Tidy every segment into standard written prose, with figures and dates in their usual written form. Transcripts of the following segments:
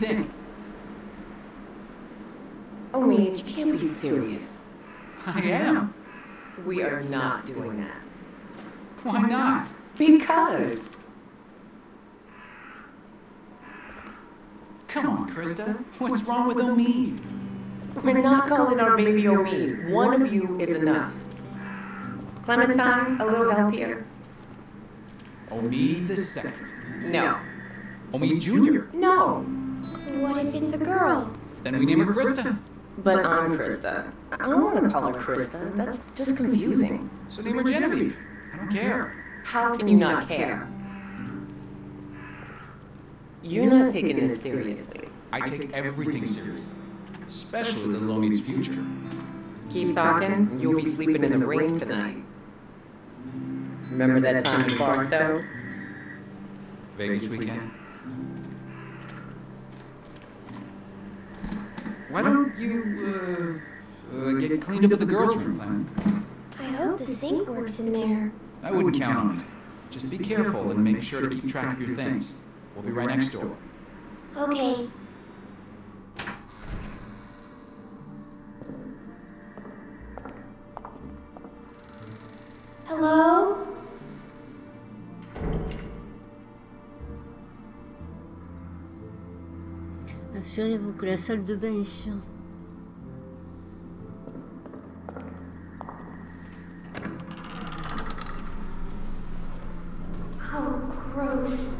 There. Omid, you can't be serious. I am. We are not doing that. Why not? Because. Come on, Krista. What's wrong with Omid? We're not calling our baby Omid. One of you is enough. Clementine, a little help here. Omid the second. No. Omid Jr. No. What if it's a girl? Then we name her Krista. But I'm Krista. I don't want to call her Krista. That's just confusing. So name her Genevieve. I don't care. How can you not care? You're not taking this seriously. I take everything seriously. Especially the Omid's future. Keep talking. You'll be sleeping in the rain tonight. Remember that time in Barstow? Vegas weekend. Why don't you get cleaned up at the girls' room, Clem? I hope the sink works in there. I wouldn't count on it. Just be careful and make sure to keep track of your things. We'll be right next door. Okay. Hello? Assurez-vous que la salle de bain est sûre. Oh, gross.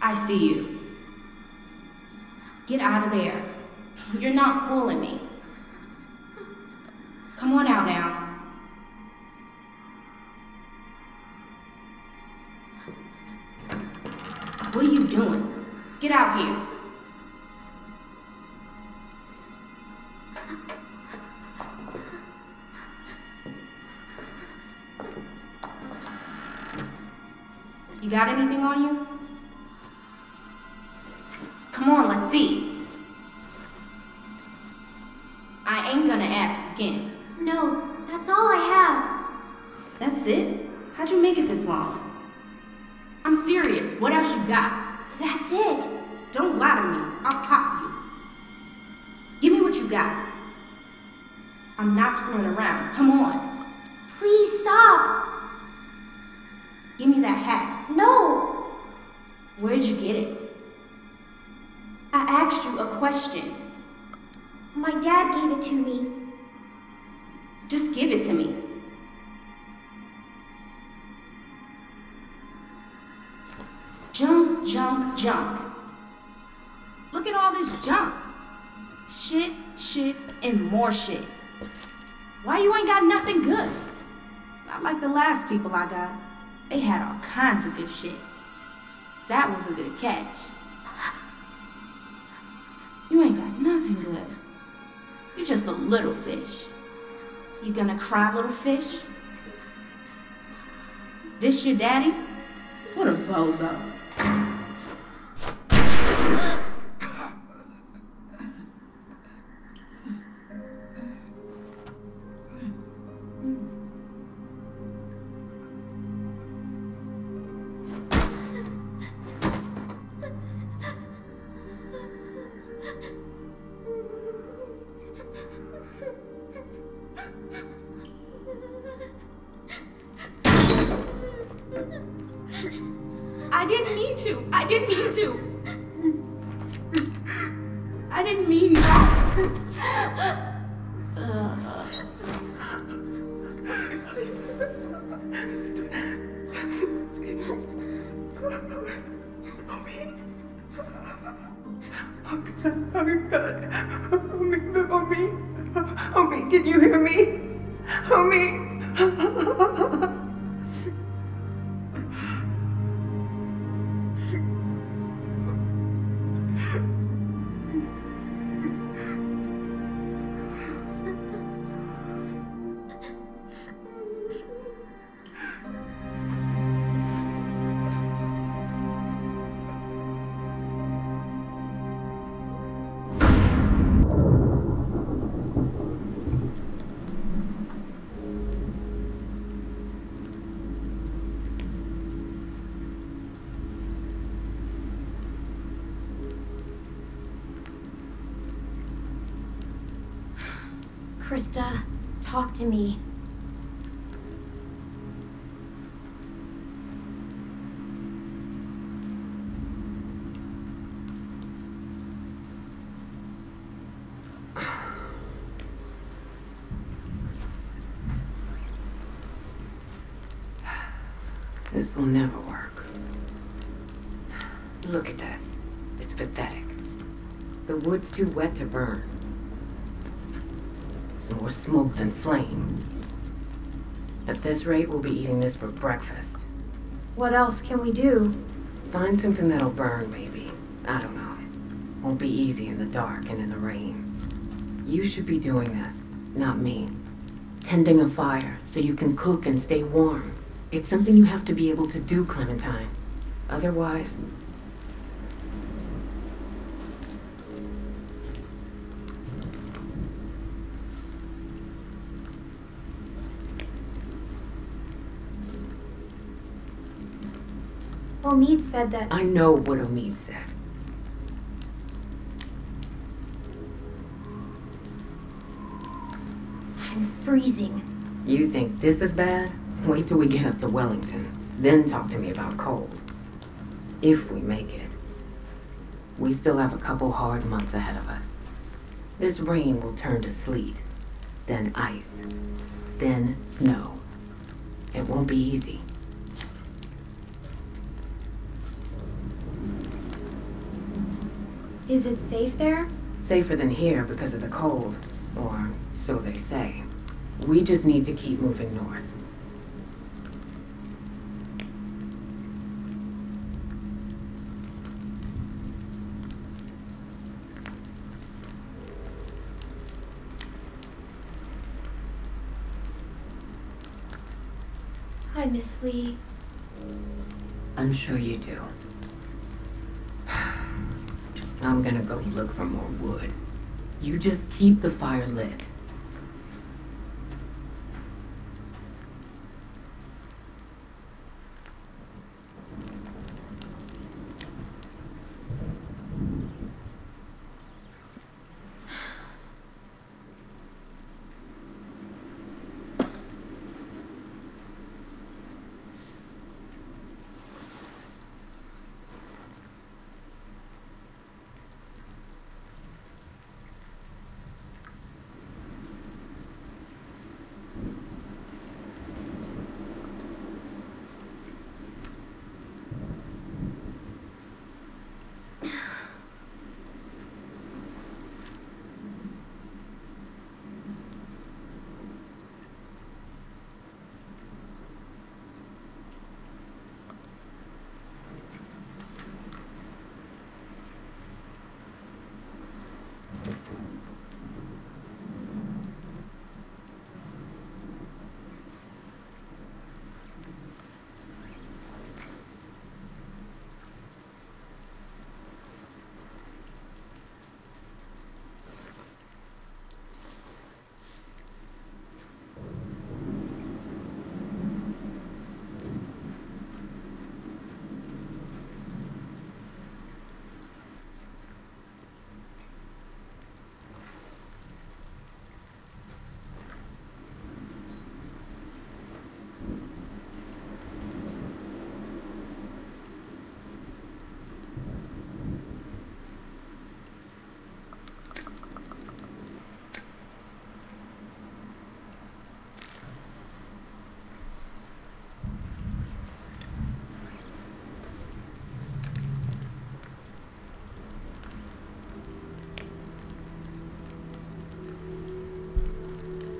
I see you. Get out of there. You're not fooling me. Come on out now. What are you Get out here. You got anything on you? Come on, let's see. I ain't gonna ask again. No, that's all I have. That's it? How'd you make it this long? I'm serious, what else you got? That's it. Don't lie to me, I'll pop you. Give me what you got. I'm not screwing around, come on. Please stop. Give me that hat. No! Where'd you get it? I asked you a question. My dad gave it to me. Just give it to me. Junk, junk, junk. Look at all this junk. Shit, shit, and more shit. Why you ain't got nothing good? Not like the last people I got. They had all kinds of good shit. That was a good catch. You ain't got nothing good. You're just a little fish. You gonna cry, little fish? This your daddy? What a bozo. Krista, talk to me. This will never work. Look at this. It's pathetic. The wood's too wet to burn. More smoke than flame. At this rate, we'll be eating this for breakfast. What else can we do? Find something that'll burn, maybe. I don't know. Won't be easy in the dark and in the rain. You should be doing this, not me. Tending a fire so you can cook and stay warm. It's something you have to be able to do, Clementine. Otherwise... Omid said that... I know what Omid said. I'm freezing. You think this is bad? Wait till we get up to Wellington. Then talk to me about cold. If we make it. We still have a couple hard months ahead of us. This rain will turn to sleet. Then ice. Then snow. It won't be easy. Is it safe there? Safer than here because of the cold, or so they say. We just need to keep moving north. miss Lee. I'm sure you do. I'm gonna go look for more wood. You just keep the fire lit.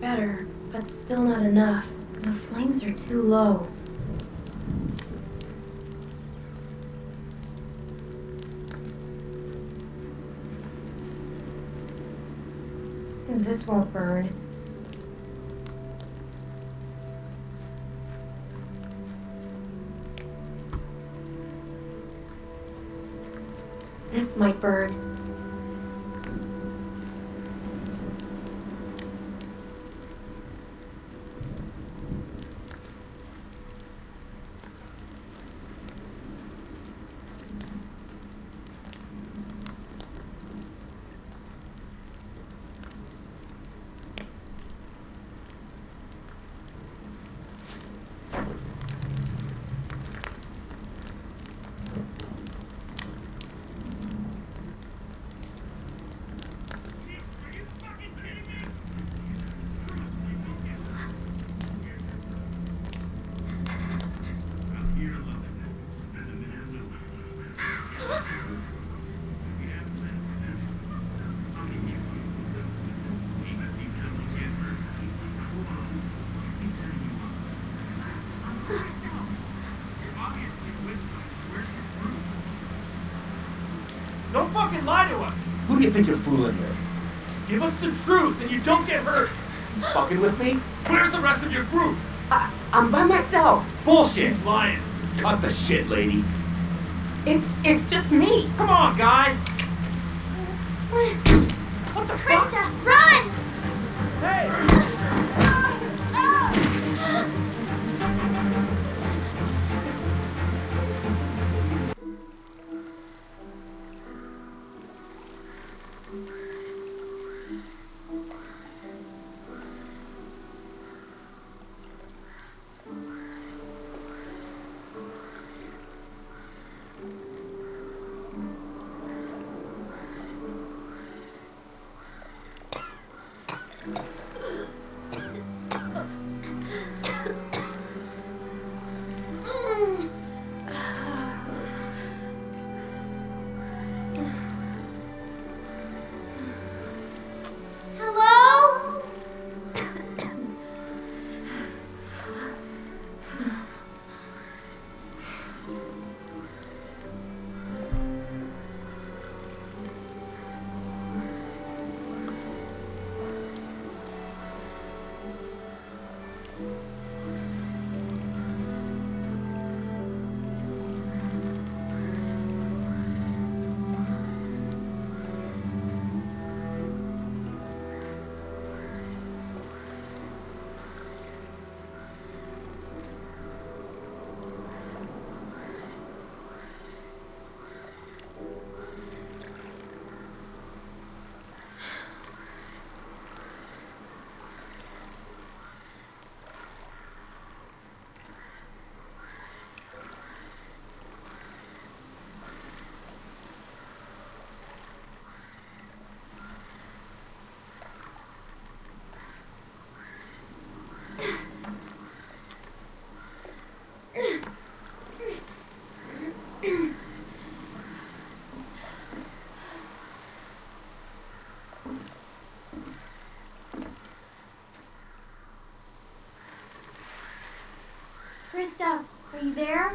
Better, but still not enough. The flames are too low. And this won't burn. This might burn. Who do you think you're fooling here? Give us the truth and you don't get hurt! You fucking with me? Where's the rest of your group? I'm by myself! Bullshit! He's lying! Cut the shit, lady! It's just me! Come on, guys! What the fuck? Krista, run! Hey! Kristá, are you there?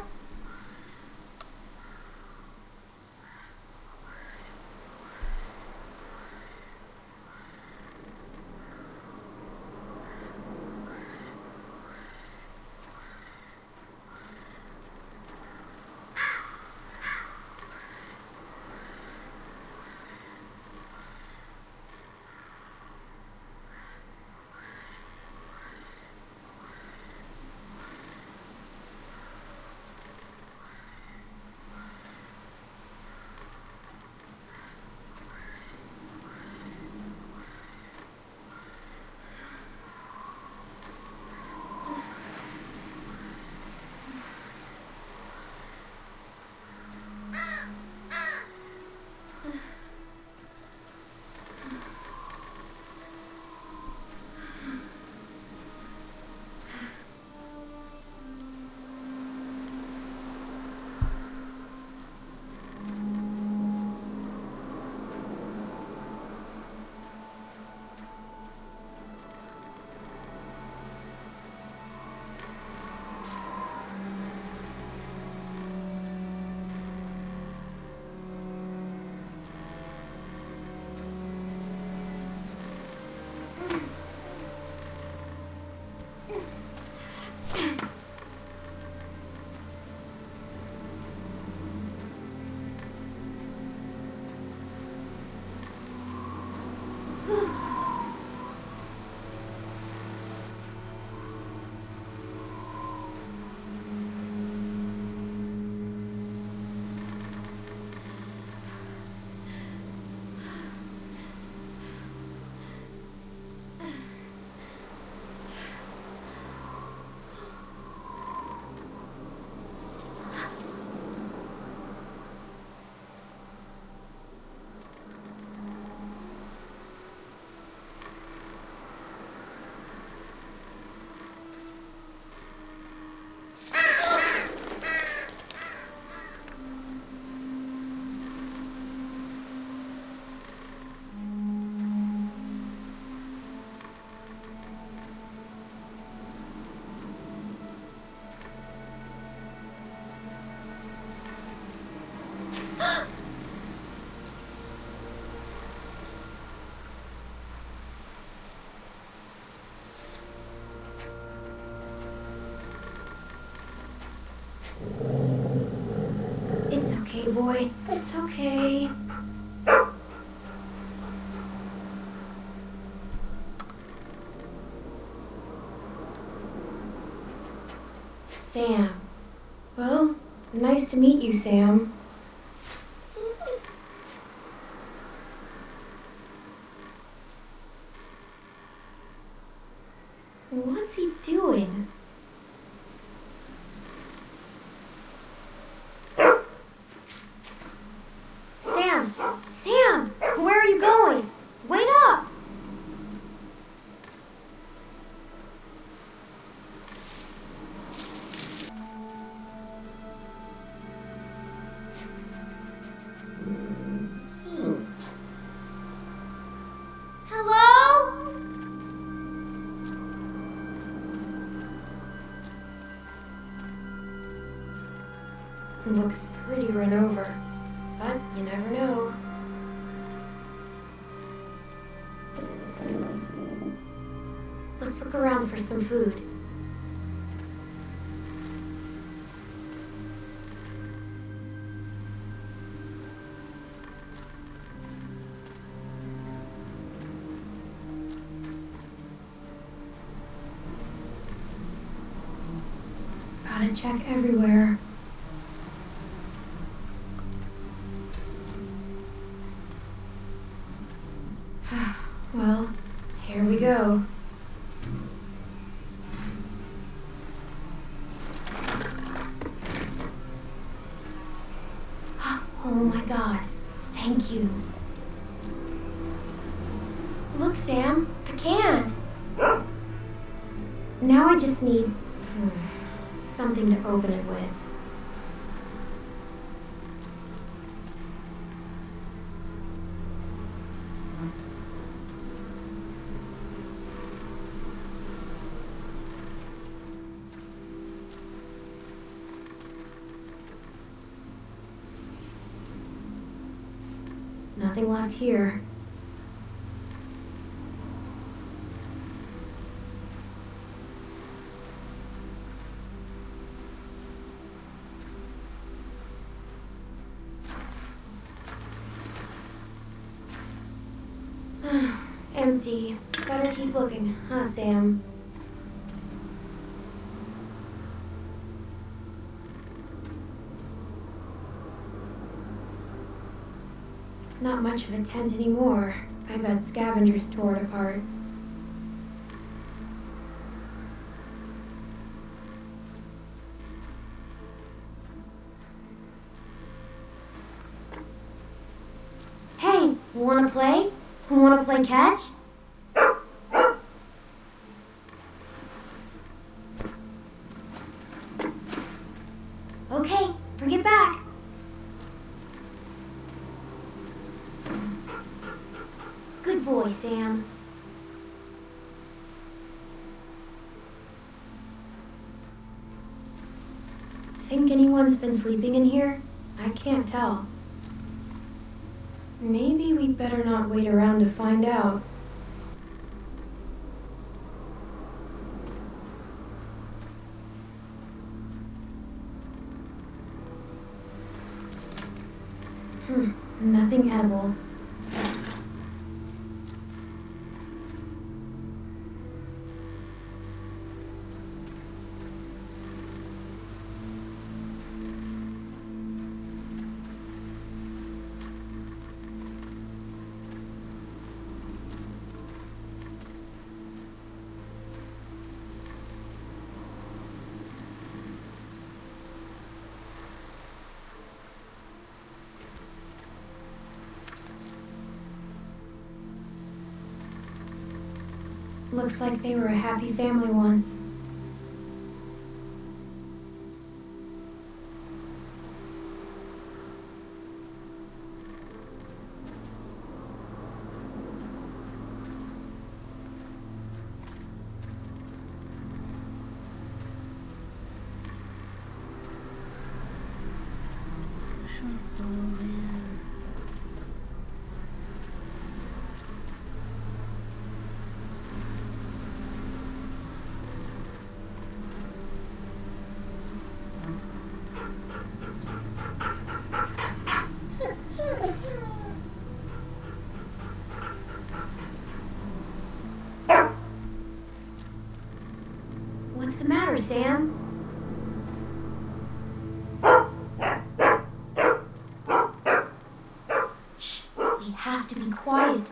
Hey boy, it's okay. Sam. Well, nice to meet you, Sam. What's he doing? Looks pretty run over, but you never know. Let's look around for some food. Gotta check everywhere. Nothing left here. Empty. Better keep looking, huh, Sam? It's not much of a tent anymore. I bet scavengers tore it apart. Hey, wanna play? Wanna play catch? Okay, bring it back. Good boy, Sam. Think anyone's been sleeping in here? I can't tell. Maybe we'd better not wait around to find out. Nothing edible. Looks like they were a happy family once. Sam? Shh, we have to be quiet.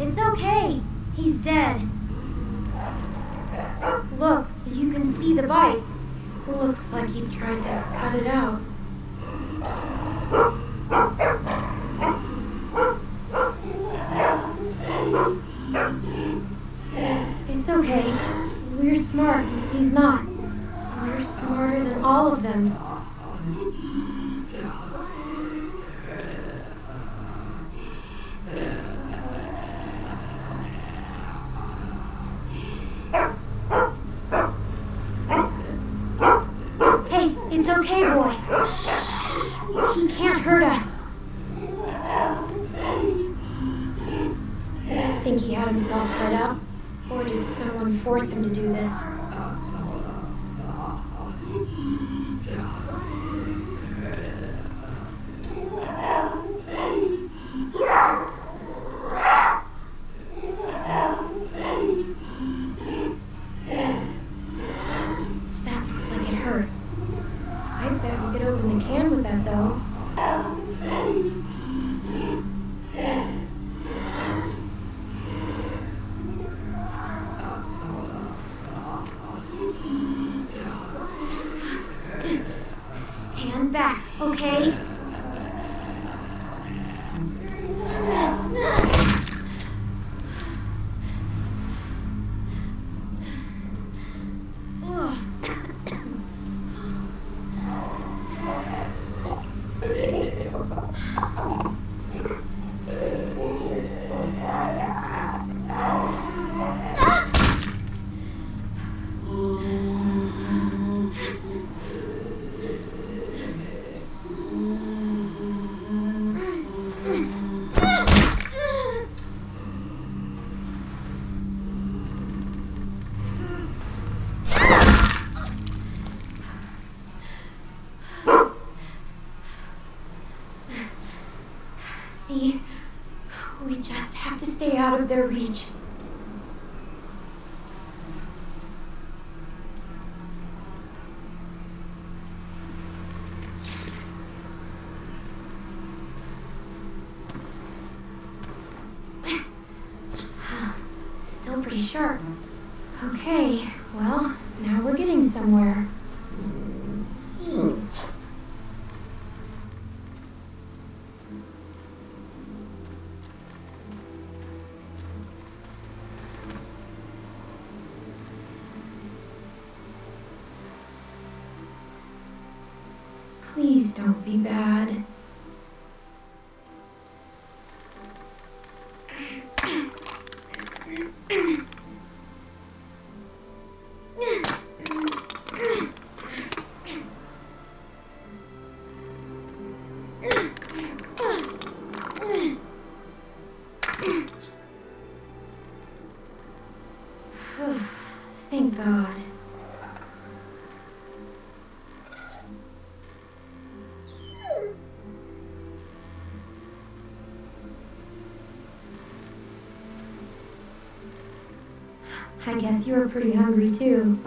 It's okay. He's dead. Look, you can see the bite. Looks like he tried to cut it out. It's okay. We're smart. He's not. We're smarter than all of them. It's okay, boy. Shh. He can't hurt us. I think he had himself tied up, or did someone force him to do this? Okay? stay out of their reach. Still pretty sharp. Okay, well, now we're getting somewhere. Please don't be bad. Thank God. I guess you were pretty hungry too.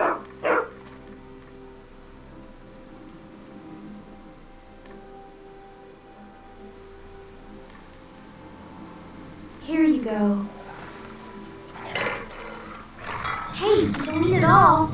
Here you go. Hey, you don't eat it all.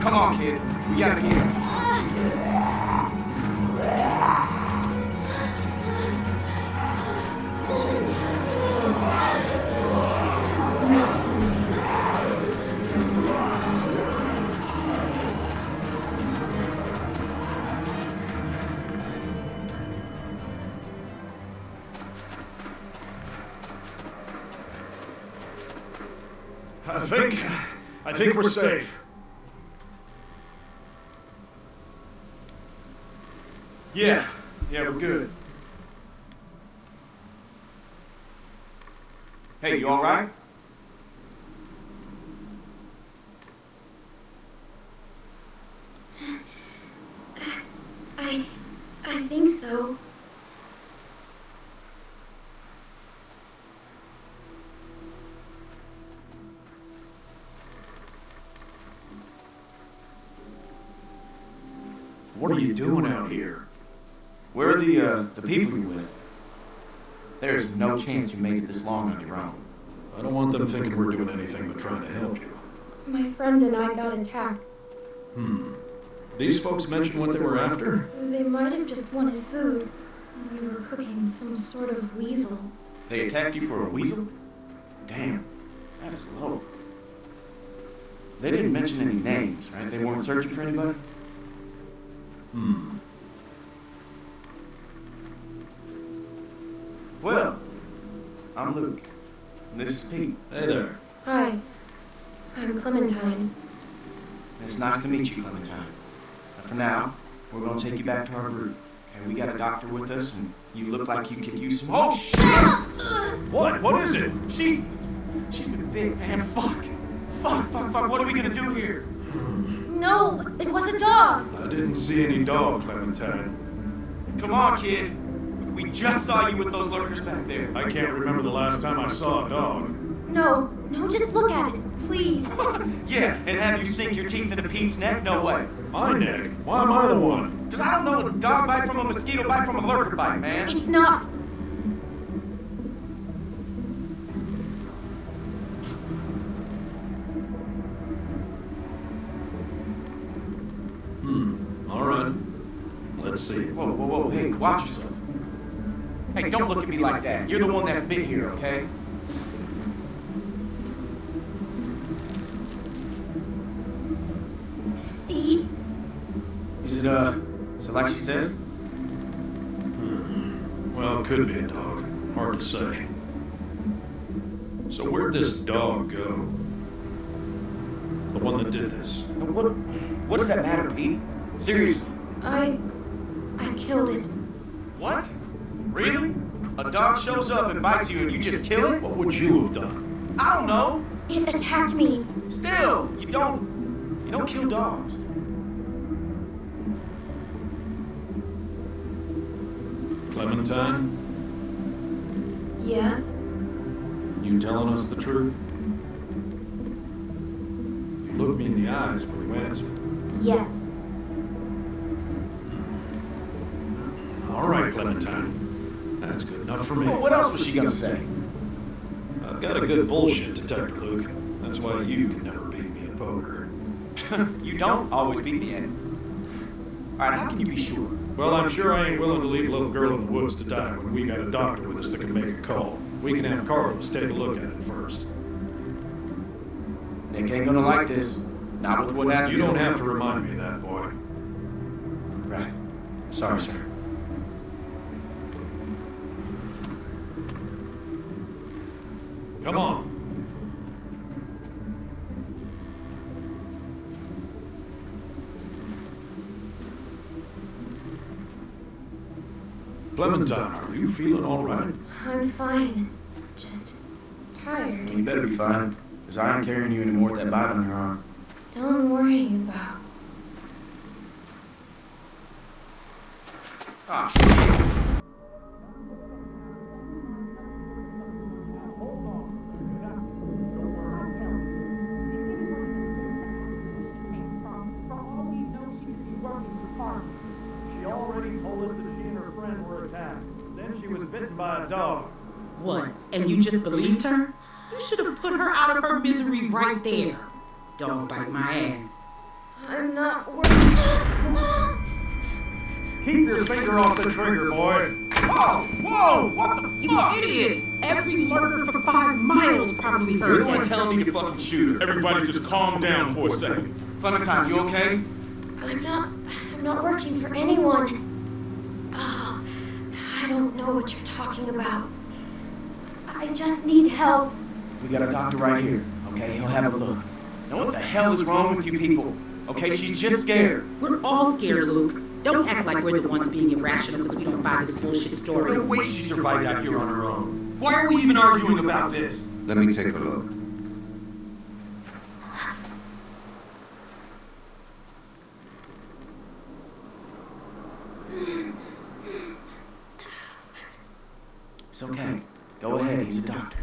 Come on, kid. We gotta get him. I think we're safe. Yeah, we're good. Hey, you all right? I think so. What are you doing out here? Where are the people you're with? There's no chance you made it this long on your own. I don't want them thinking we're doing anything but trying to help you. My friend and I got attacked. These folks mentioned what they were after? They might have just wanted food. We were cooking some sort of weasel. They attacked you for a weasel? Damn, that is low. They didn't mention any names, right? They weren't searching for anybody? Well, I'm Luke, and this is Pete. Hey there. Hi, I'm Clementine. It's nice to meet you, Clementine. But for now, we're going to take you back to our group. And we got a doctor with us, and you look like you could use some... Oh, shit! What? What is it? She's been bit, man. Fuck. What are we going to do here? No, it was a dog. I didn't see any dog, Clementine. Come on, kid. We just saw you with those lurkers back there. I can't remember the last time I saw a dog. No, just look at it, please. Yeah, and have you sink your teeth into Pete's neck? No way. My neck? Why am I the one? Because I don't know a dog bite from a mosquito bite from a lurker bite, man. It's not. All right. Let's see. Whoa, hey, watch yourself. Hey, don't look at me like that. You're the one that's been here, okay? See? Is it like she says? Well, it could be a dog. Hard to say. So where'd this dog go? The one that did this. What does that matter, Pete? Seriously. I killed it. What? Really? A dog shows up and bites you and you just kill it? What would you have done? I don't know. It attacked me. Still, you don't kill dogs. Clementine? Yes? You telling us the truth? You looked me in the eyes when you answered. Yes. All right, Clementine. That's good enough for me. Well, what else was she gonna say? I've got a good bullshit detector, Luke. That's why you can never beat me at poker. You don't always beat me at it. All right, how can you be sure? Well, I'm sure I ain't willing to leave a little girl in the woods to die when we got a doctor with us that can make a call. We can have Carlos take a look at it first. Nick ain't gonna like this. Not with what happened. You don't have to remind me of that, boy. Right. Sorry, sir. Come on. Clementine, are you feeling all right? I'm fine. Just tired. Well, you better be fine, because I ain't carrying you anymore with that bite on your arm. Don't worry about... Ah, shit. And you just believed her? You should have put her out of her misery right there. Don't bite my ass. I'm not working. Keep your finger off the trigger, boy. Oh, whoa, what the fuck? You idiot! Every lurker for 5 miles probably heard. You're telling me to fucking shoot her. Everybody just calm down for a second. Clementine, you okay? I'm not working for anyone. Oh, I don't know what you're talking about. I just need help. We got a doctor right here, okay? He'll have a look. Now what the hell is wrong with you people? Okay, she's just scared. We're all scared, Luke. Don't act like we're the ones being irrational because we don't buy this bullshit story. No way she survived out here on her own. Why are we even arguing about this? Let me take a look. It's okay. Go ahead, he's a doctor.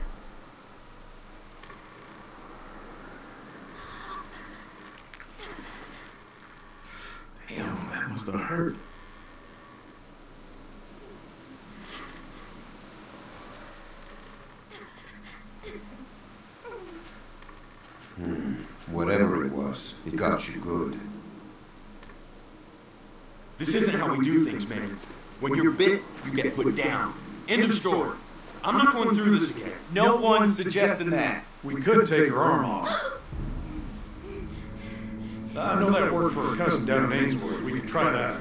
Damn, that must have hurt. Whatever it was, it got you good. This isn't how we do things, man. When you're bit, you get put down. End of story. I'm not going through this again. No one's suggesting that. We could take her arm off. I know that worked for a cousin down in Ainsworth. We can try that.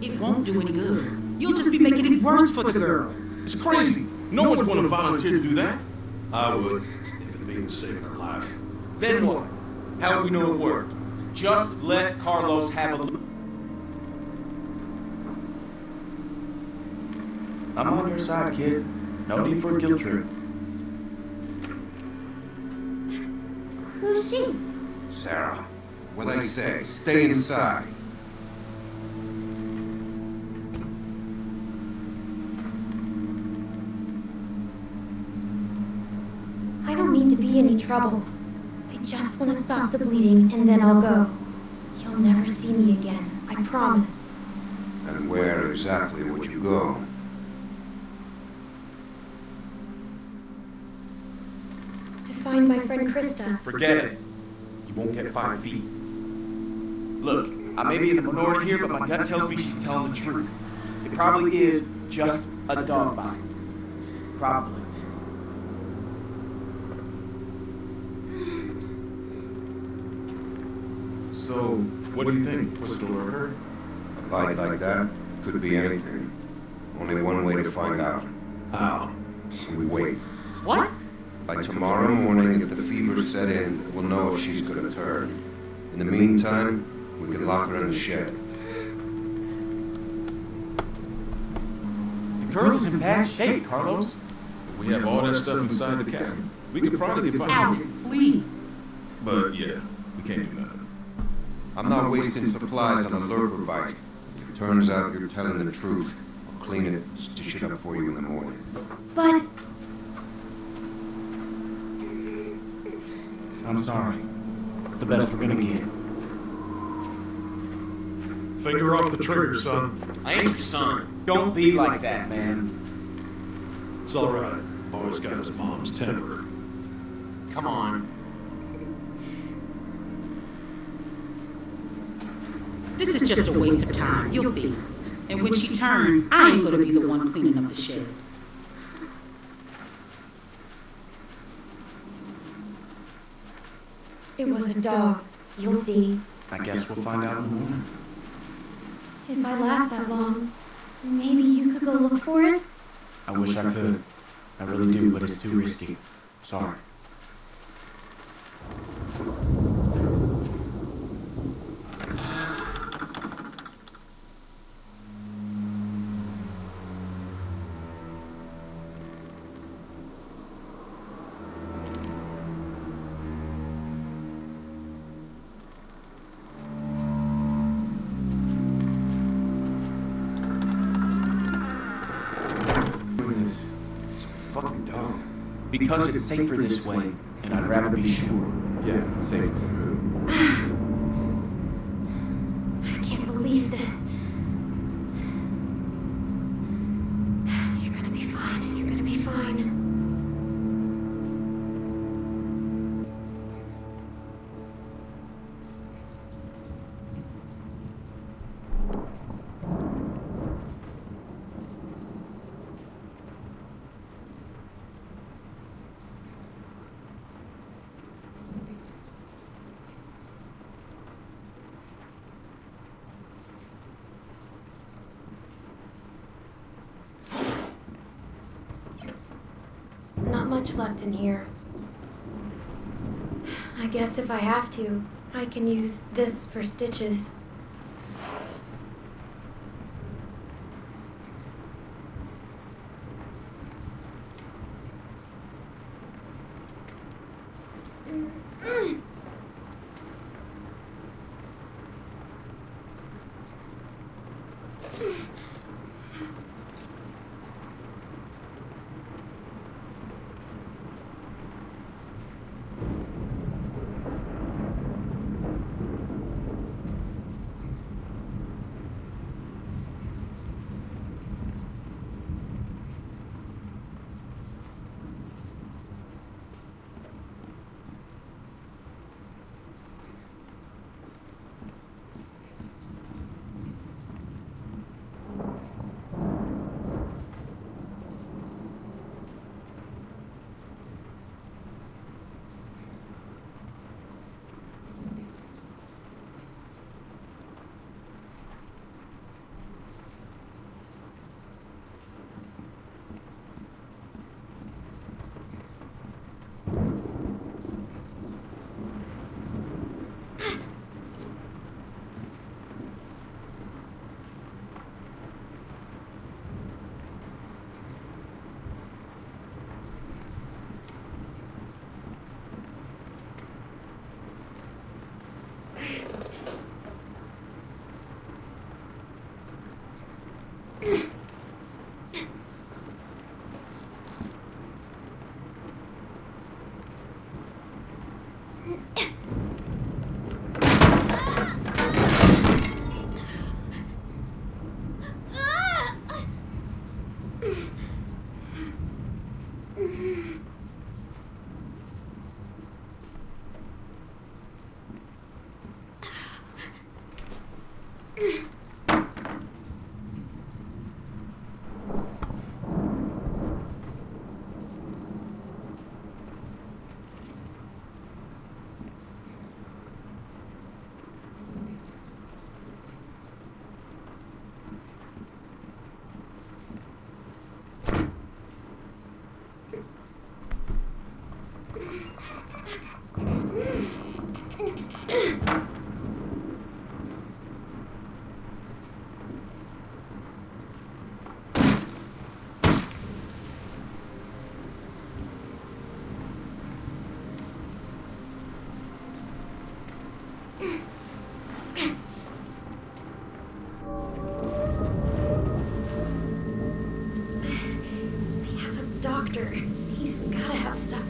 It won't do any good. You'll just be making it worse for the girl. It's crazy. No one's going to volunteer to do that. I would, if it means saving her life. Then what? How do we know it worked? Just let Carlos have a look. I'm on your side, kid. No need for a guilt trip. Who's she? Sarah, what I say, stay inside. I don't mean to be any trouble. I just want to stop the bleeding and then I'll go. You'll never see me again, I promise. And where exactly would you go? To find my friend Krista. Forget it. Won't get 5 feet. Look, I may be in the minority here, but my gut tells me she's telling the truth. It probably is just a dog bite. Probably. So, what do you think? Was it a lurker? A bite like that could be anything. Only one way to find out. How? We wait. What? By tomorrow morning, if the fever set in, we'll know if she's gonna turn. In the meantime, we can lock her in the shed. The girl's in bad shape, Carlos. If we have all that stuff inside the cabin, we could probably get by. Out, please. But yeah, we can't do nothing. I'm not wasting supplies on a lurker bite. If it turns out you're telling the truth, I'll clean it, stitch it up for you in the morning. But... I'm sorry. It's the best we're gonna get. Finger off the trigger, son. I ain't your son. Don't be like that, man. It's alright. Always got his mom's temper. Come on. This is just a waste of time. You'll see. And when she turns, I ain't gonna be the one cleaning up the shit. It was a dog. You'll see. I guess we'll find out in the morning. If I last that long, maybe you could go look for it? I wish I could. I really do, but it's too risky. Sorry. Because it's safer this way, and I'd rather be sure. Yeah, safer. I can't believe this. You're gonna be fine. You're gonna be fine. much left in here. I guess if I have to, I can use this for stitches.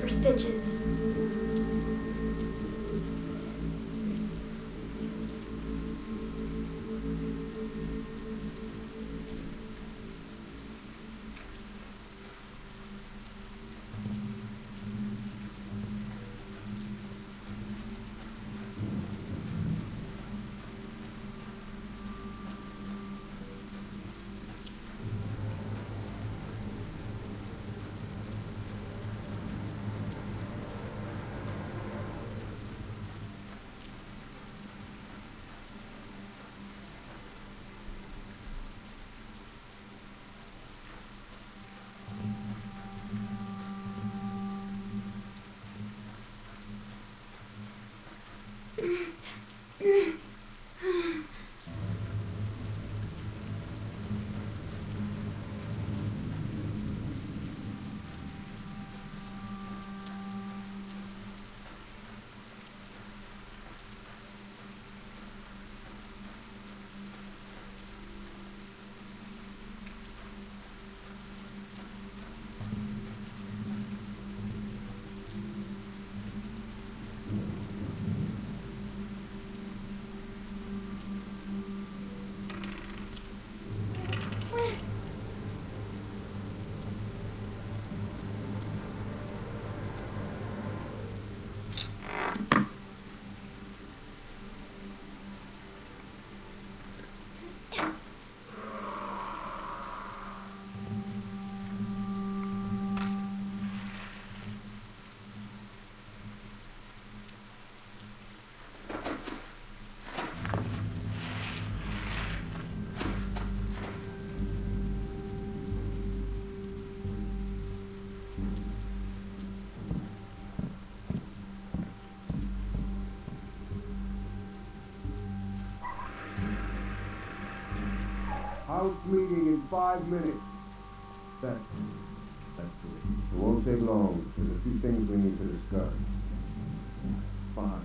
Stitches. house meeting in 5 minutes. That's it. It won't take long. There's a few things we need to discuss. Fine.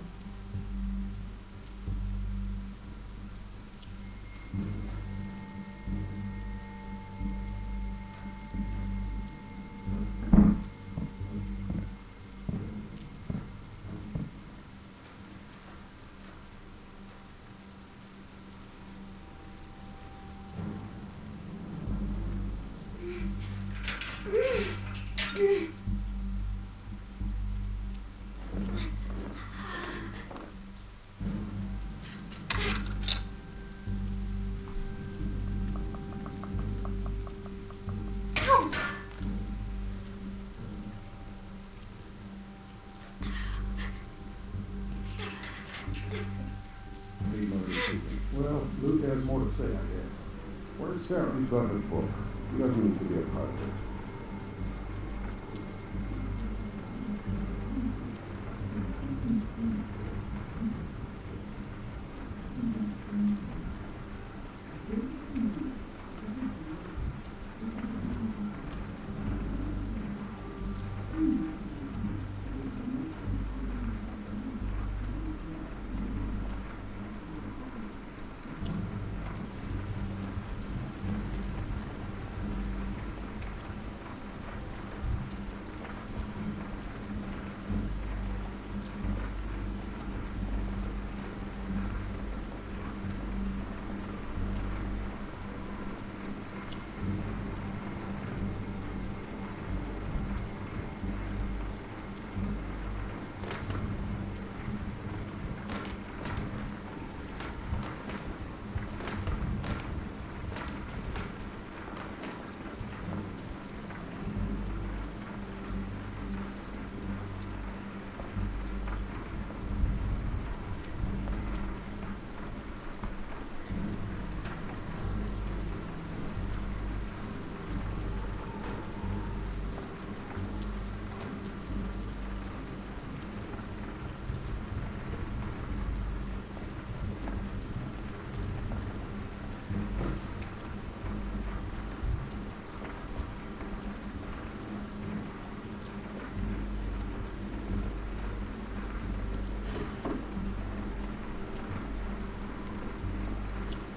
Well, Luke has more to say, I guess. Where's Sarah? He's on his book. He doesn't need to be a part of this.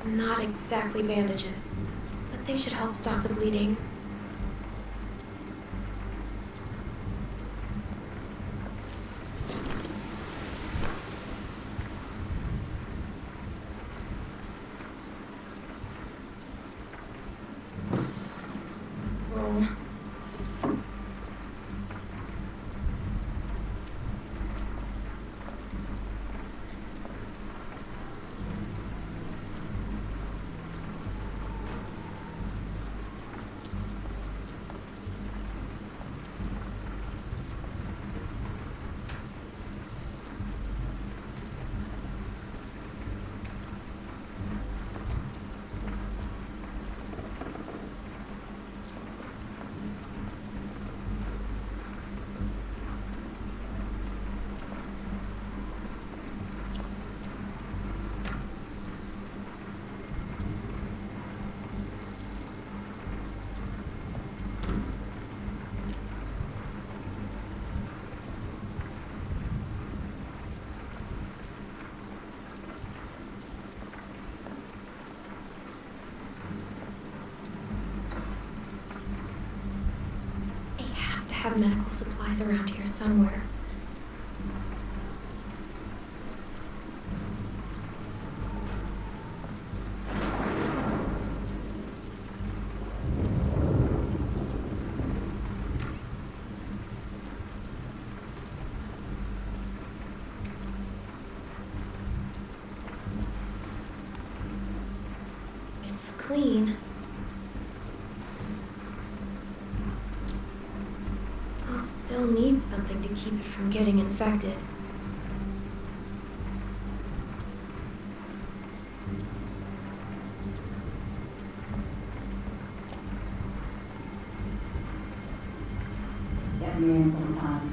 Not exactly bandages, but they should help stop the bleeding. Have medical supplies around here somewhere. It's clean. Still need something to keep it from getting infected. Get me in sometime.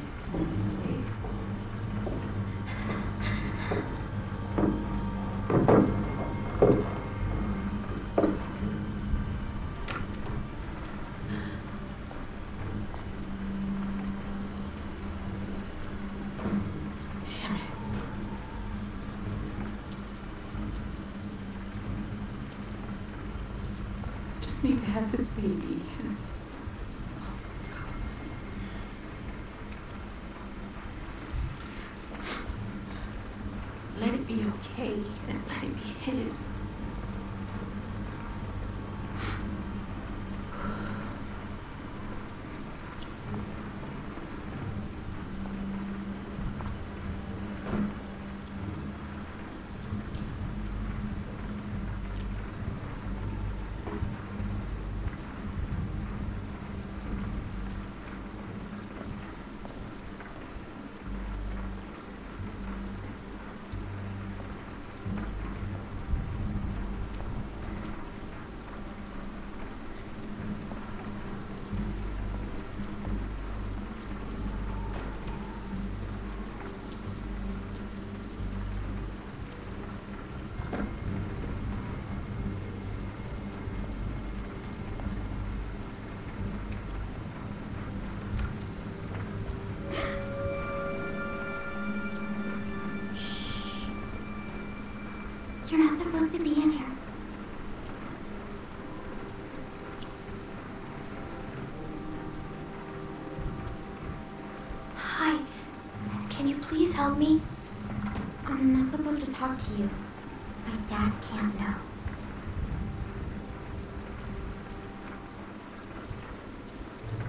just need to have this baby. Let it be okay and let it be his. You're not supposed to be in here. Hi. Can you please help me? I'm not supposed to talk to you. My dad can't know.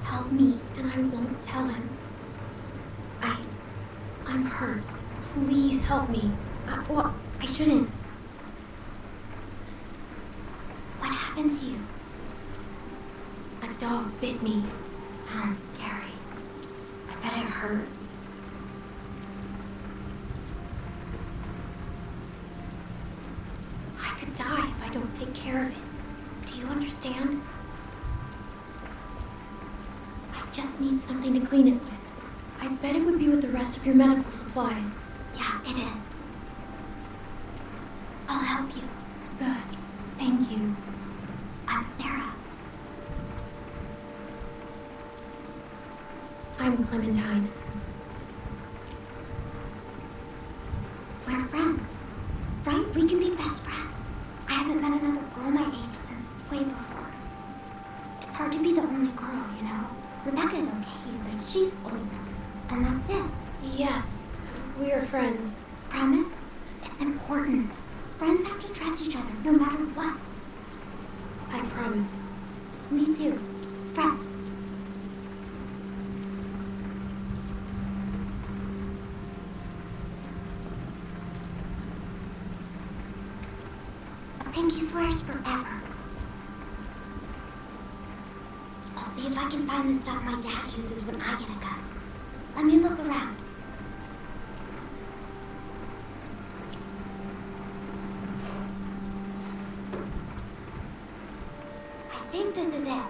Help me and I won't tell him. I'm hurt. Please help me. Well, I shouldn't. Bit me. Sounds scary. I bet it hurts. I could die if I don't take care of it. Do you understand? I just need something to clean it with. I bet it would be with the rest of your medical supplies. Yeah, it is. I'll help you. Good. Thank you. I'm Sarah. I'm Clementine. We're friends, right? We can be best friends. I haven't met another girl my age since way before. It's hard to be the only girl, you know? Rebecca's okay, but she's old. And that's it. Yes, we are friends. Promise? It's important. Friends have to trust each other, no matter what. I promise. Me too. Friends. Pinky swears forever. I'll see if I can find the stuff my dad uses when I get a gun. Let me look around. I think this is it.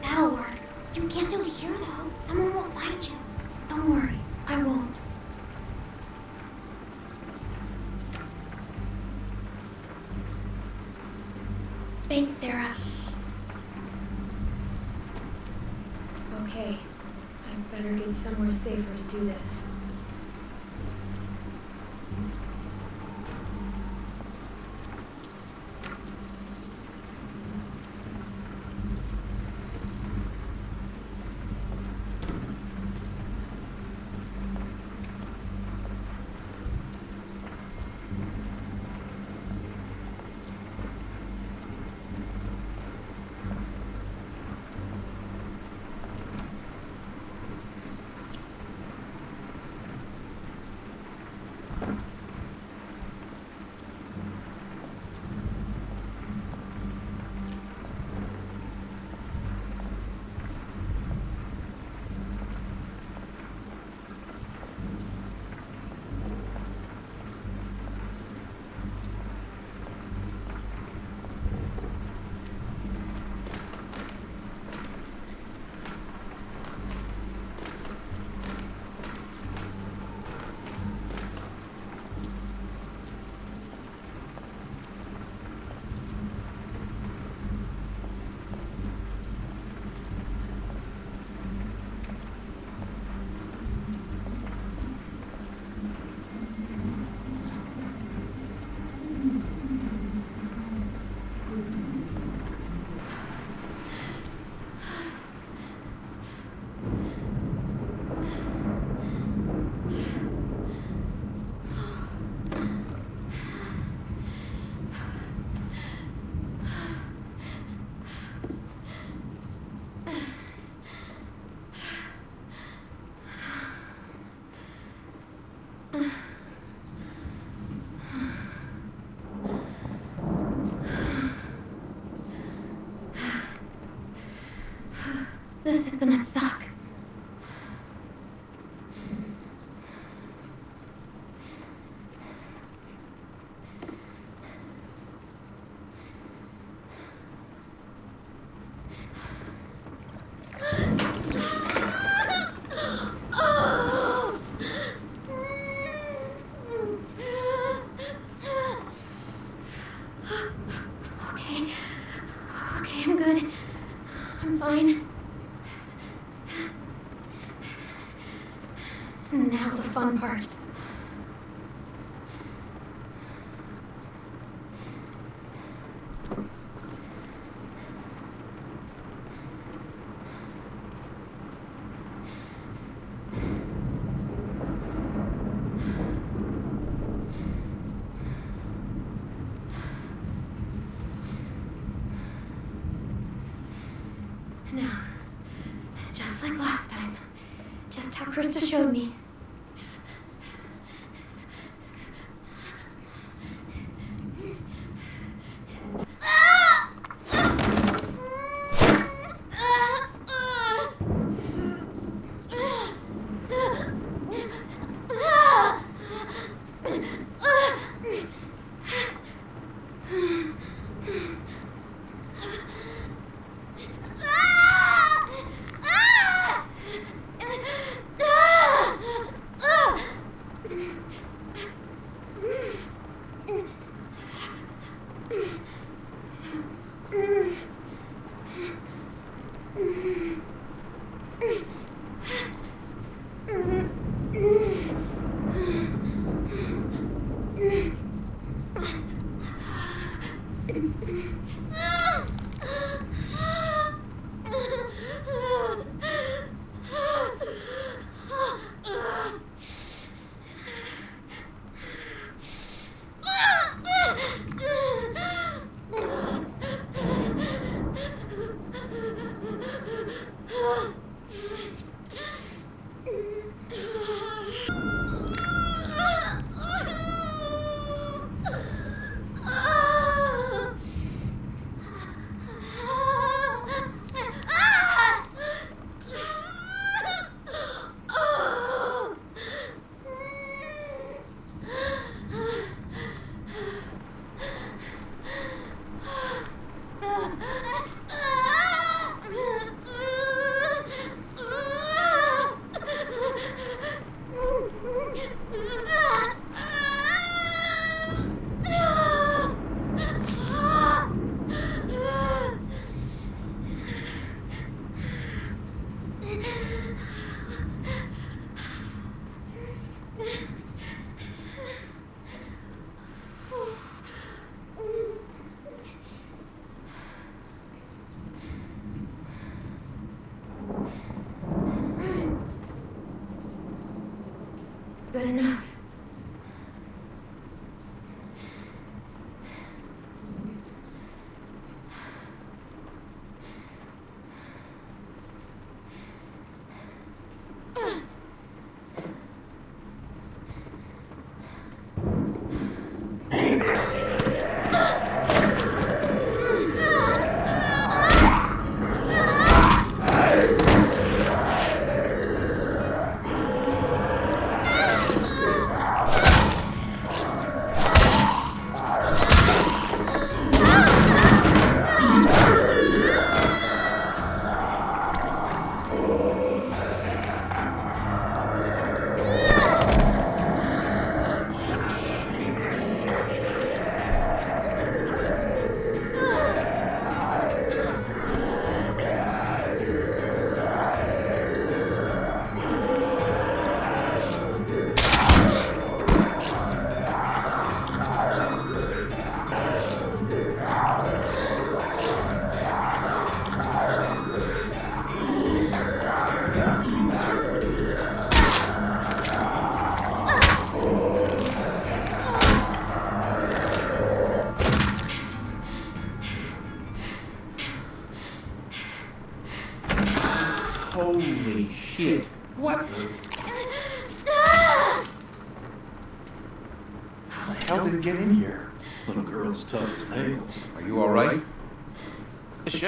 That'll work. You can't do it here though. Someone will find you. Don't worry, I won't. Thanks, Sarah. Okay, I better get somewhere safer to do this. gonna suck. Krista showed me.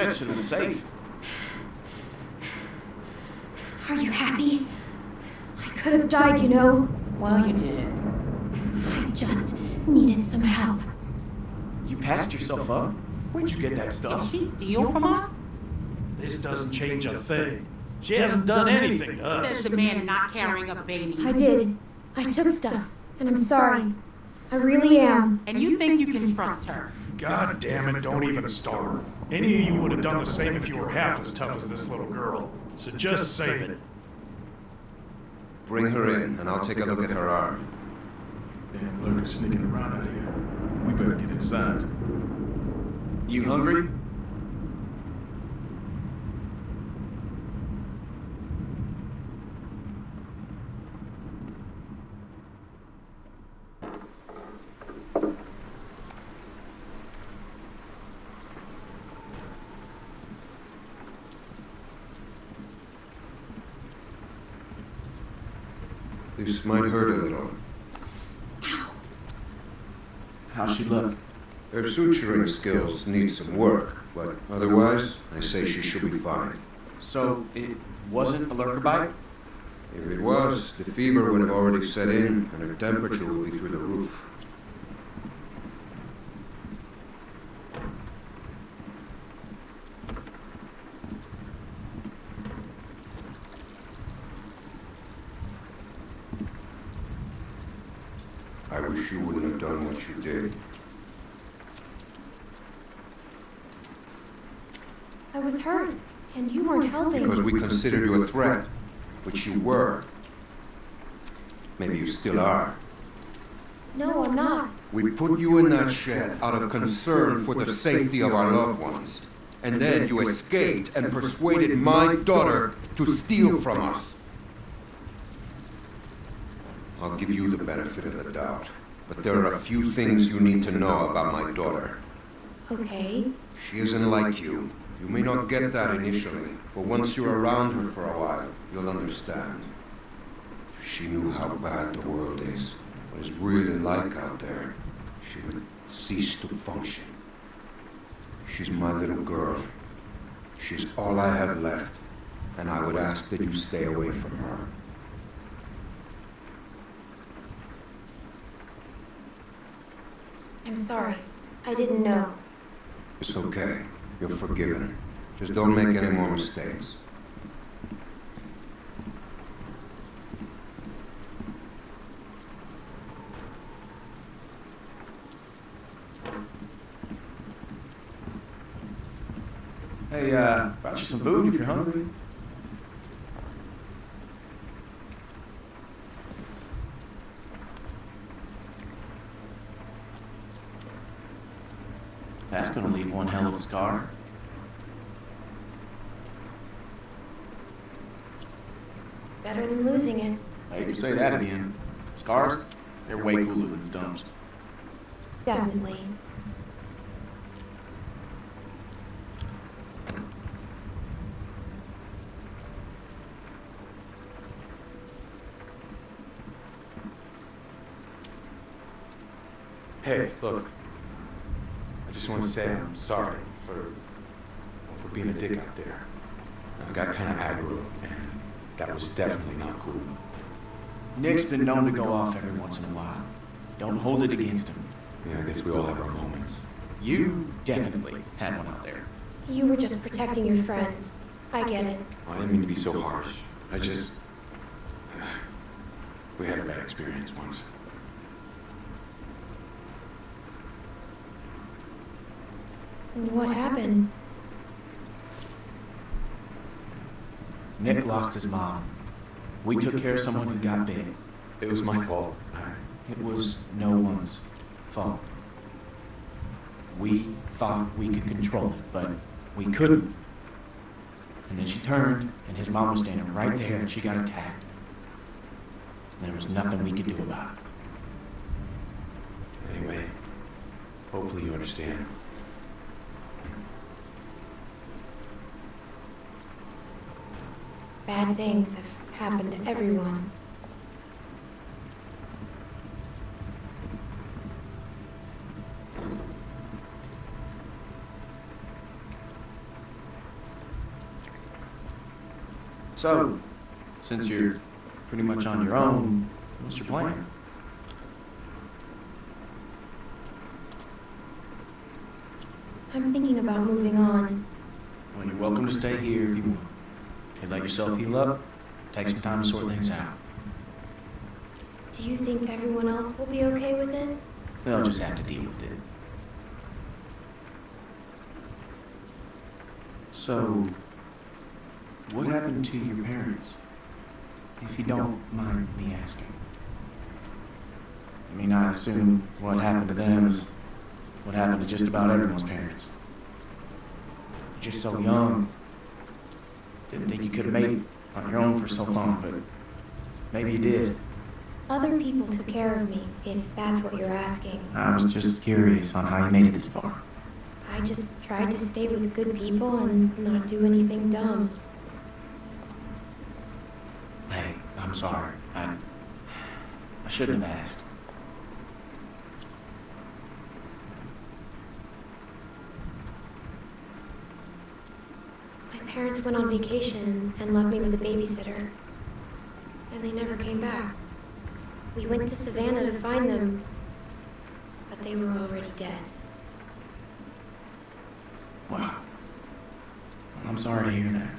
Should have been safe. Are you happy? I could have died, you know. Well, you didn't. I just needed some help. You packed yourself up? Where'd you get that stuff? Did she steal from us? This doesn't change a thing. She hasn't done anything to us. Says the man not carrying a baby. I did. I took stuff, and I'm sorry. I really am. And you think you can trust her? God damn it, don't even start. Any of you would have done the same if you were half as tough as this little girl. So just save it. Bring her in, and I'll take a look at her arm. Damn lurker's sneaking around out here. We better get inside. You hungry? This might hurt a little. Ow. How's she look? Her suturing skills need some work, but otherwise, I say she should be fine. So, it wasn't a lurker bite? If it was, the fever would have already set in, and her temperature would be through the roof. You wouldn't have done what you did. I was hurt, and you weren't helping. Because we considered you a threat, which you were. Maybe you still are. No, I'm not. We put you in that shed out of concern for the safety of our loved ones. And then you escaped and persuaded my daughter to steal from us. I'll give you the benefit of the doubt. But there are a few things you need to know about my daughter. Okay. She isn't like you. You may not get that initially, but once you're around her for a while, you'll understand. If she knew how bad the world is, what it's really like out there, she would cease to function. She's my little girl. She's all I had left, and I would ask that you stay away from her. I'm sorry. I didn't know. It's okay. You're forgiven. Just don't make any more mistakes. Hey, brought you some food if you're hungry. That's gonna leave one hell of a scar. Better than losing it. Hey, you can say that again. Scars, they're way cooler than stumps. Definitely. Hey, look. I just want to say I'm sorry for being a dick out there. I got kind of aggro, and that was definitely not cool. Nick's been known to go off every once in a while. Don't hold it against him. Yeah, I guess we all have our moments. You definitely had one out there. You were just protecting your friends. I get it. I didn't mean to be so harsh. I just... we had a bad experience once. What happened? Nick lost his mom. We took care of someone who got bit. It was my fault. It was no one's fault. We thought we could control it, but we couldn't. And then she turned, and his mom was standing right there, and she got attacked. And there was nothing we could do about it. Anyway, hopefully you understand. Bad things have happened to everyone. So, Since you're pretty much on your own, what's your plan? I'm thinking about moving on. Well, you're welcome to stay here if you want. Okay, let yourself heal up. Take some time to sort things out. Do you think everyone else will be okay with it? They'll just have to deal with it. So, what happened to your parents? If you don't mind me asking. I mean, I assume what happened to them is what happened to just about everyone's parents. You're just so young. Didn't think you could have made it on your own for so long, but maybe you did. Other people took care of me, if that's what you're asking. I was just curious on how you made it this far. I just tried to stay with good people and not do anything dumb. Hey, I'm sorry. I shouldn't have asked. My parents went on vacation and left me with a babysitter. And they never came back. We went to Savannah to find them, but they were already dead. Wow. Well, I'm sorry to hear that.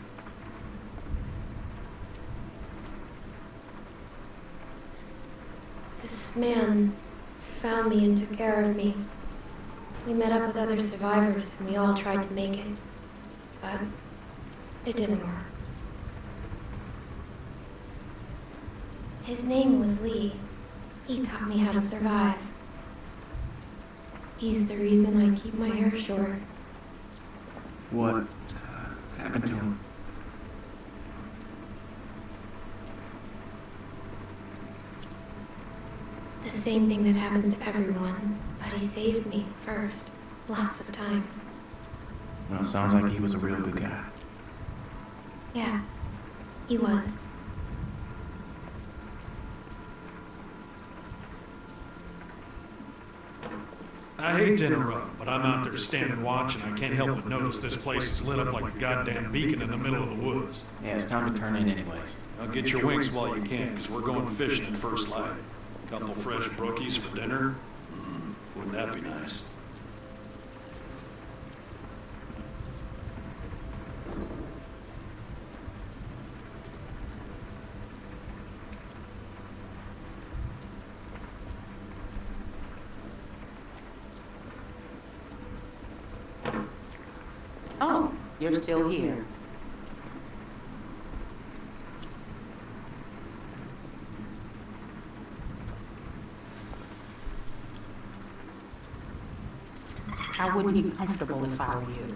This man found me and took care of me. We met up with other survivors and we all tried to make it, but it didn't work. His name was Lee. He taught me how to survive. He's the reason I keep my hair short. What happened to him? The same thing that happens to everyone, but he saved me first, lots of times. Well, it sounds like he was a real good guy. Yeah, he was. I hate to interrupt, but I'm out there standing watch, and I can't help but notice this place is lit up like a goddamn beacon in the middle of the woods. Yeah, it's time to turn in anyways. Now get your winks while you can, because we're going fishing at first light. Couple fresh brookies for dinner? Wouldn't that be nice? You're still here. I wouldn't be comfortable if I were you.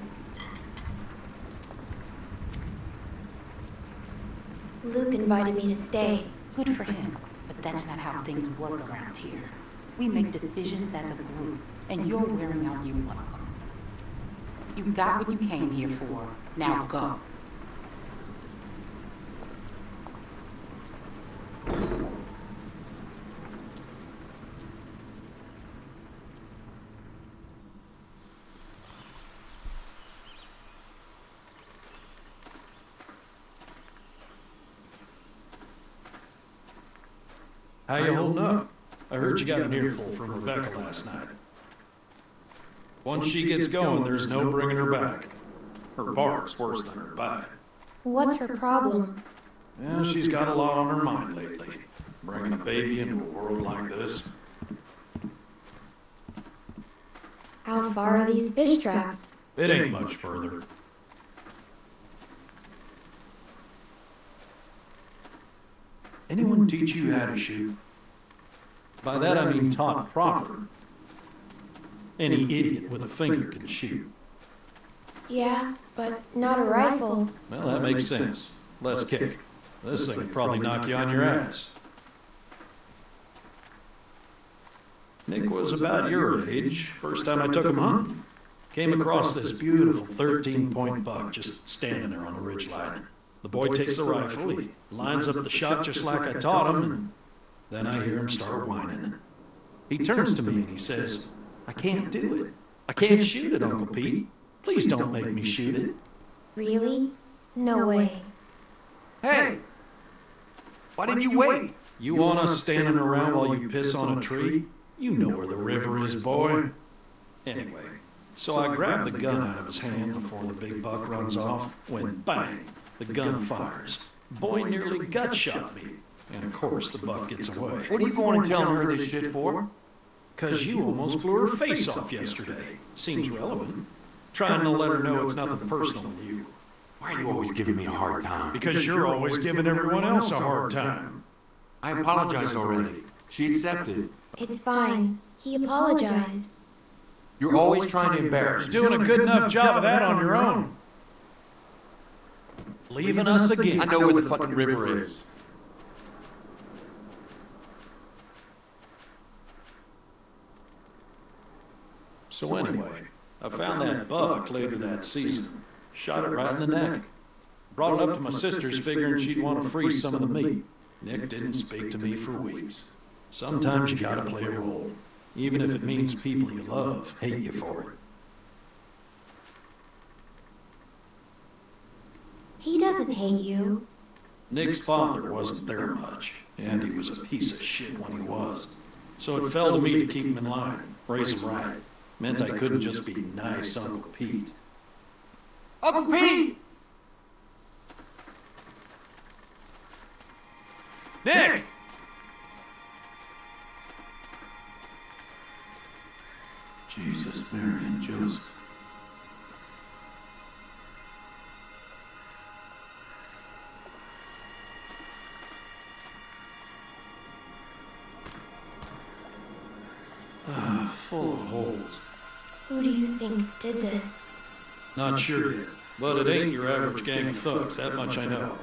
Luke invited me to stay. Good for him, but that's not how things work around here. We make decisions as a group, and you're wearing out your welcome. You got what you came here for. Now go. How you holding up? I heard you got an earful from Rebecca last night. Once she gets going, there's no bringing her back. Her bark's worse than her bite. What's her problem? Yeah, she's got a lot on her mind lately. Bringing a baby into a world like this. How far are these fish traps? It ain't much further. Anyone teach you how to shoot? By that I mean taught proper. Any idiot with a finger can shoot. Yeah, but not a rifle. Well, that makes sense. Less kick. This thing would probably knock you on your ass. Nick was about your age. First time I took him hunting. Came across this beautiful 13-point buck just standing there on the ridge line. The boy takes the rifle, he lines up the shot just like I taught him, and then I hear him start whining. He turns to me and he says, I can't do it. I can't shoot it, Uncle Pete. Please don't make me shoot it. Really? No way. Hey! Why didn't you wait? You want us standing around while you piss on a tree? You know where the river is, boy. Anyway, so I grabbed the gun out of his hand before the big buck runs off, when bang, the gun fires. Boy nearly gut shot me. And of course the buck gets away. What are you going and telling her this shit for? Because you almost blew her face off yesterday. Seems relevant. Trying to let her know it's nothing personal to you. Why are you always giving me a hard time? Because you're always giving everyone else a hard time. I apologized already. She accepted. It's fine. He apologized. You're always trying to embarrass. You're doing a good enough job of that on your own. Leaving us again. I know where the fucking river is. So anyway, I found that buck later that season. Shot it right in the neck. Brought it up to my sister's, figuring she'd want to freeze some of the meat. Nick didn't speak to me for weeks. Sometimes you gotta play a role, even if it means people you love hate you for it. He doesn't hate you. Nick's father wasn't there much, and he was a piece of shit when he was. So it fell to me to keep him in line, raise him right. Meant I couldn't just be nice Uncle Pete. Uncle Pete! Nick! Jesus, Mary, and Joseph. Ah, full of holes. Who do you think did this? Not sure yet, but it ain't your average gang of thugs, that much I know.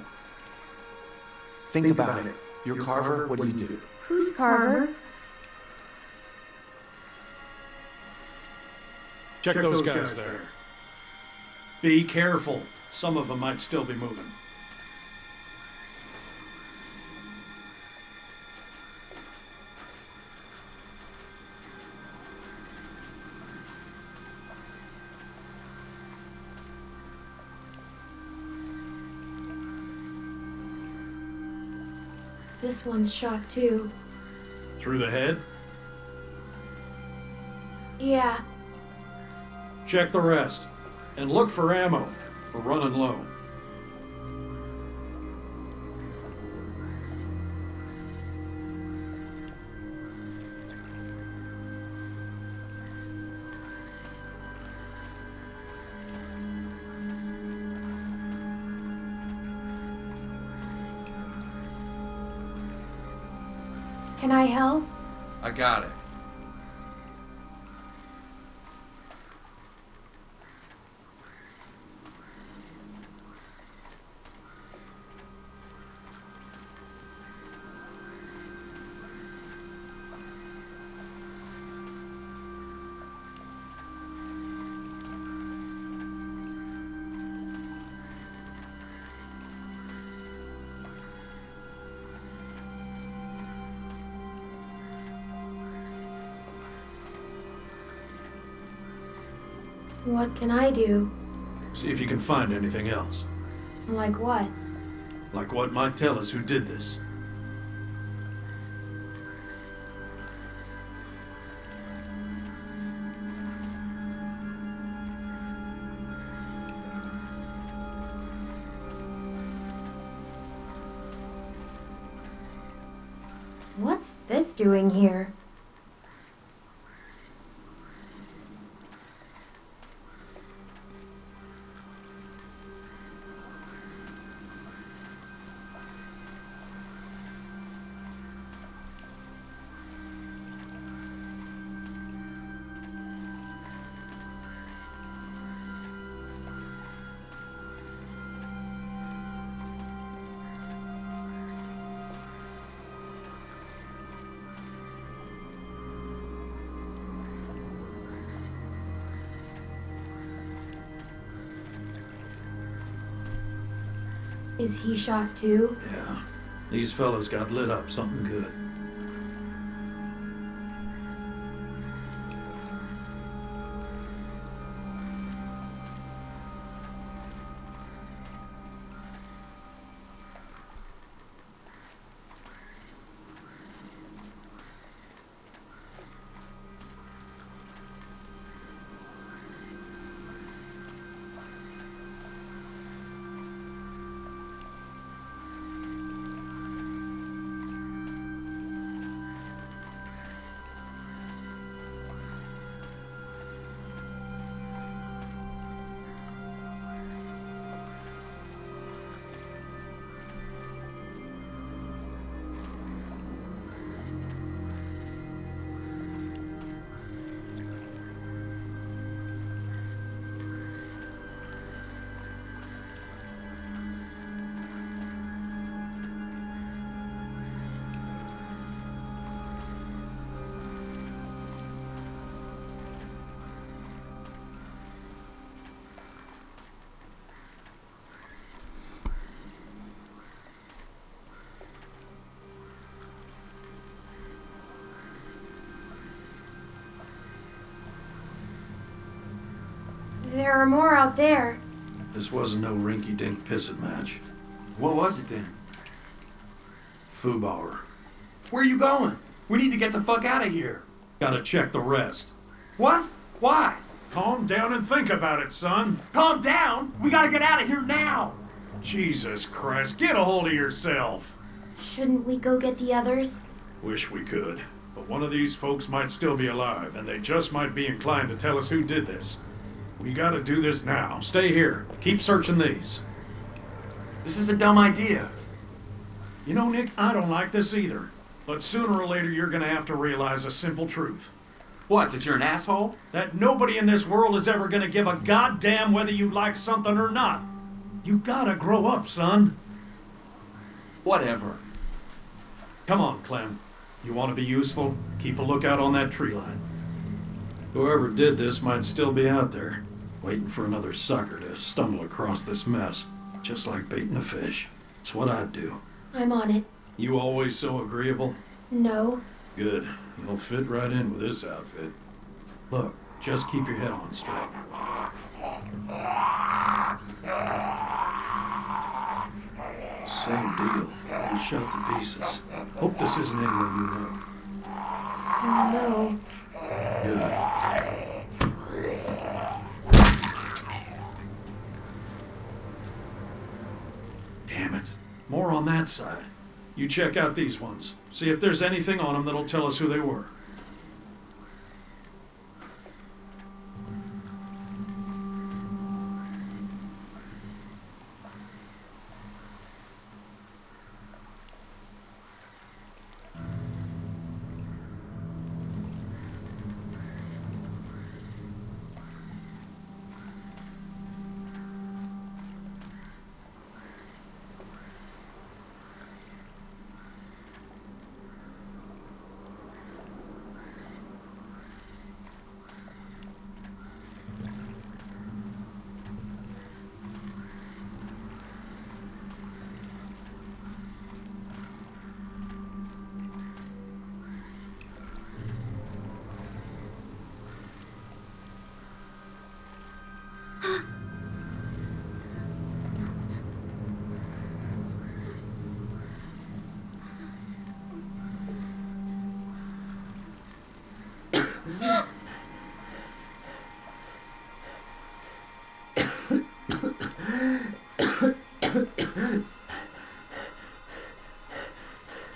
Think about it. You're Carver, what do you do? Who's Carver? Check those guys there. Be careful. Some of them might still be moving. This one's shot too. Through the head? Yeah. Check the rest. And look for ammo. We're running low. Can I help? I got it. What can I do? See if you can find anything else. Like what? Like what might tell us who did this. What's this doing here? Is he shot too? Yeah. These fellas got lit up something good. There are more out there. This wasn't no rinky-dink pissing match. What was it then? Foobauer. Where are you going? We need to get the fuck out of here. Gotta check the rest. What? Why? Calm down and think about it, son. Calm down? We gotta get out of here now. Jesus Christ, get a hold of yourself. Shouldn't we go get the others? Wish we could, but one of these folks might still be alive, and they just might be inclined to tell us who did this. We gotta do this now. Stay here. Keep searching these. This is a dumb idea. You know, Nick, I don't like this either. But sooner or later, you're gonna have to realize a simple truth. What, that you're an asshole? That nobody in this world is ever gonna give a goddamn whether you like something or not. You gotta grow up, son. Whatever. Come on, Clem. You want to be useful? Keep a lookout on that tree line. Whoever did this might still be out there, waiting for another sucker to stumble across this mess, just like baiting a fish. It's what I'd do. I'm on it. You always so agreeable? No. Good. You'll fit right in with this outfit. Look, just keep your head on straight. Same deal. You shot to pieces. Hope this isn't anyone you know. No. Good. Damn it. More on that side. You check out these ones. See if there's anything on them that'll tell us who they were.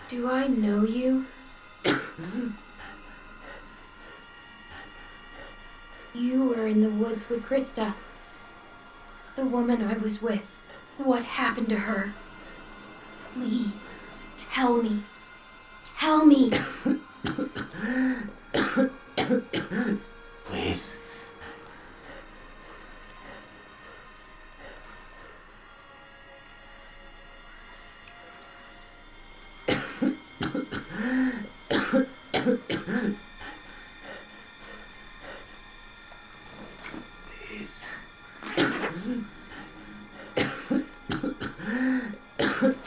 Do I know you? You were in the woods with Krista. The woman I was with. What happened to her? Please, tell me. Tell me! Please. Nick!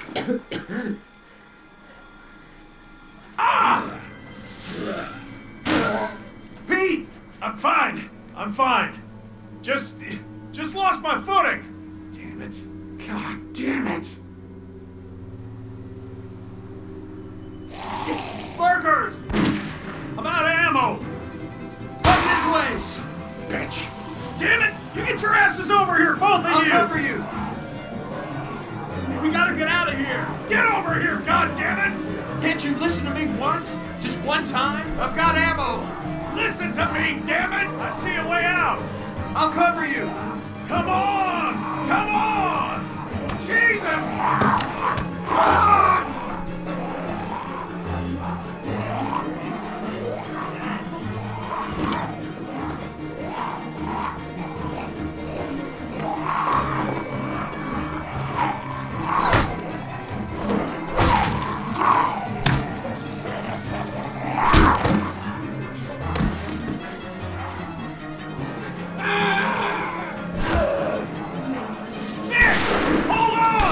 Hold on!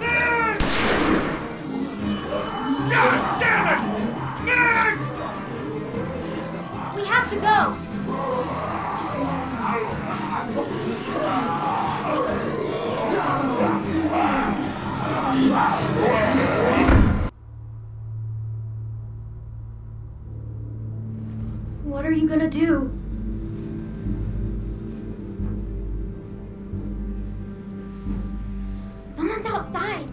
Nick! What are you gonna do? Someone's outside.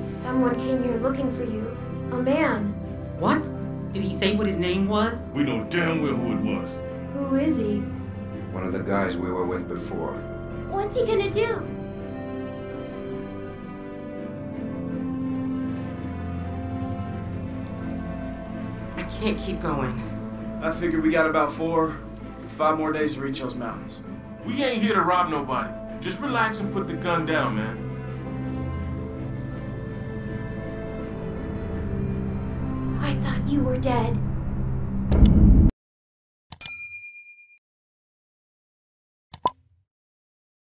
Someone came here looking for you. A man. What? Did he say what his name was? We know damn well who it was. Who is he? One of the guys we were with before. What's he gonna do? I can't keep going. I figure we got about 4 or 5 more days to reach those mountains. We ain't here to rob nobody. Just relax and put the gun down, man. You were dead.